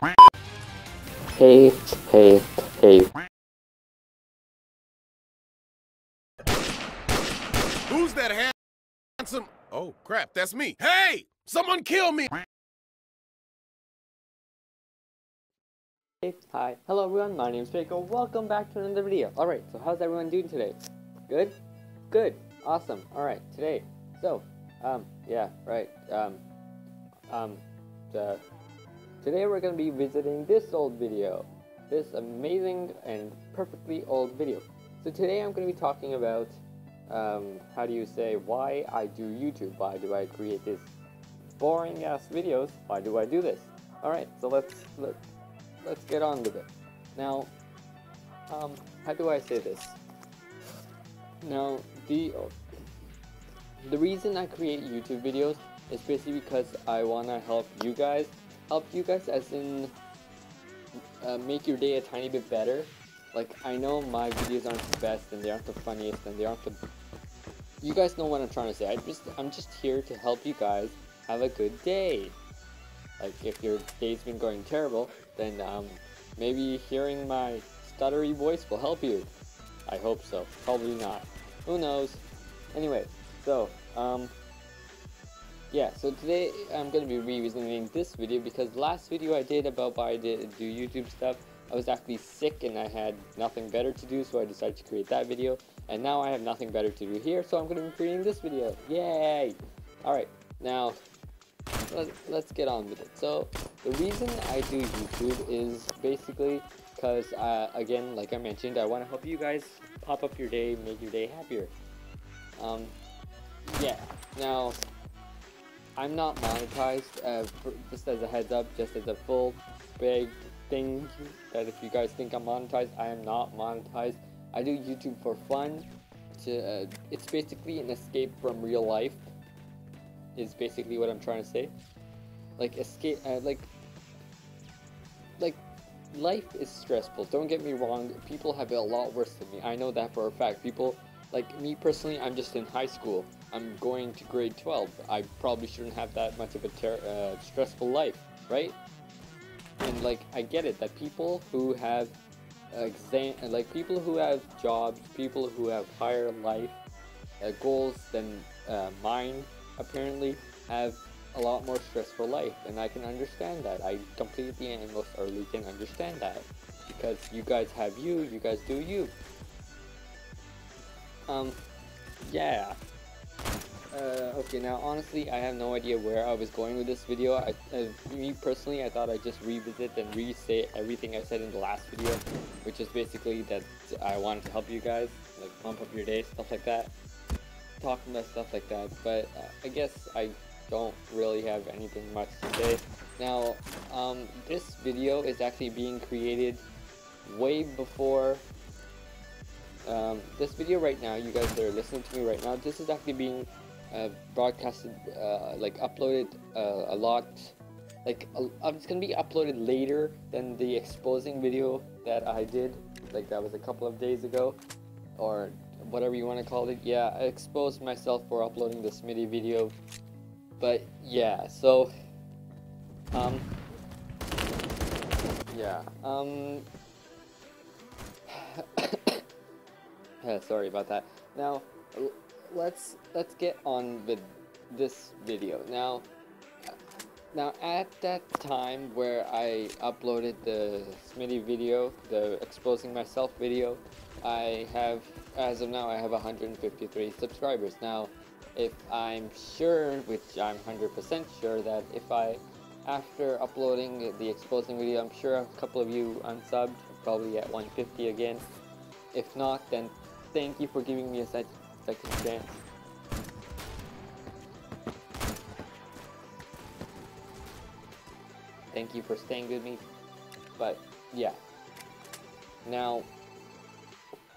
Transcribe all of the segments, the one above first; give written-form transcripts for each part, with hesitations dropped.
Hey. Who's that handsome? Oh, crap, that's me. Hey! Someone kill me! Hi, hello everyone, my name is Fak3er. Welcome back to another video. Alright, so how's everyone doing today? Good? Good. Awesome. Alright, today. So, today we're going to be visiting this old video. This amazing and perfectly old video. So today I'm going to be talking about, why I do YouTube. Why do I create these boring ass videos? Why do I do this? Alright, so let's get on with it. Now, how do I say this? Now, the reason I create YouTube videos is basically because I want to help you guys as in make your day a tiny bit better. Like, I know my videos aren't the best and they aren't the funniest and they aren't the... You guys know what I'm trying to say. I'm just here to help you guys have a good day. Like, if your day's been going terrible, then maybe hearing my stuttery voice will help you. I hope so. Probably not. Who knows? Anyway, so, yeah, so today I'm going to be revisiting this video because last video I did about why I do YouTube stuff, I was actually sick and I had nothing better to do, so I decided to create that video. And now I have nothing better to do here, so I'm going to be creating this video. Yay! Alright, now... Let's get on with it. So the reason I do YouTube is basically because again, like I mentioned, I want to help you guys pop up your day, make your day happier. Yeah, now I'm not monetized, just as a heads up, just as a full big thing that if you guys think I'm monetized, I am not monetized. I do YouTube for fun. It's basically an escape from real life is basically what I'm trying to say. Like, escape, like life is stressful, don't get me wrong, people have it a lot worse than me, I know that for a fact. People, like me personally, I'm just in high school, I'm going to grade 12, I probably shouldn't have that much of a stressful life, right? And like, I get it, that people who have people who have jobs, people who have higher life goals than mine, apparently have a lot more stressful life, and I can understand that. I completely and most early can understand that, because you guys have you guys do you. Yeah. Okay, now honestly, I have no idea where I was going with this video. Me personally, I thought I'd just revisit and re-say everything I said in the last video, which is basically that I wanted to help you guys, like pump up your day, stuff like that. Talking about stuff like that, but I guess I don't really have anything much to say. Now, this video is actually being created way before, this video right now, you guys that are listening to me right now, this is actually being broadcasted, like uploaded a lot, like it's gonna be uploaded later than the exposing video that I did, like that was a couple of days ago, or whatever you want to call it. Yeah, I exposed myself for uploading this MIDI video, but yeah, so sorry about that. Now let's get on with this video. Now at that time where I uploaded the MIDI video, the exposing myself video, I have, as of now, I have 153 subscribers. Now, if I'm sure, which I'm 100% sure that if I, after uploading the exposing video, I'm sure a couple of you unsubbed, probably at 150 again. If not, then thank you for giving me a second chance. Thank you for staying with me. But, yeah. Now...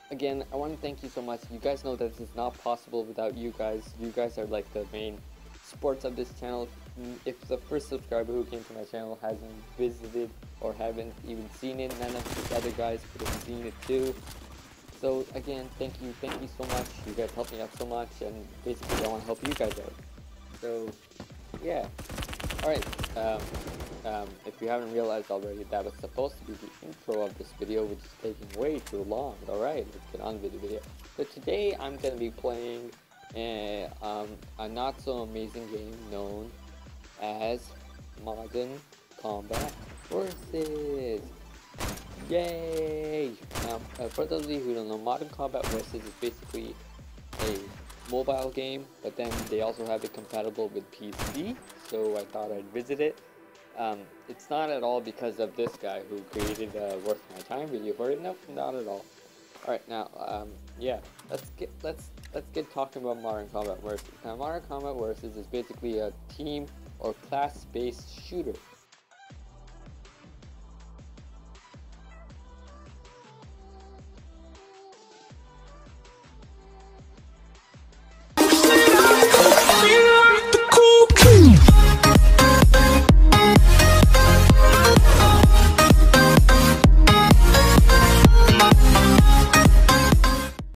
Again, I want to thank you so much. You guys know that this is not possible without you guys. You guys are like the main supports of this channel. If the first subscriber who came to my channel hasn't visited or haven't even seen it, none of these other guys could have seen it too. So again, thank you so much. You guys helped me out so much, and basically I want to help you guys out. So yeah, Alright, if you haven't realized already, that was supposed to be the intro of this video, which is taking way too long. Alright, let's get on with the video. So today I'm going to be playing a not so amazing game known as Modern Combat Versus. Yay! For those of you who don't know, Modern Combat Versus is basically a mobile game, but then they also have it compatible with PC, so I thought I'd visit it. It's not at all because of this guy who created the Worth My Time video for it. Nope, not at all. Alright, now, yeah, let's get talking about Modern Combat Versus. Now, Modern Combat Versus is basically a team or class-based shooter.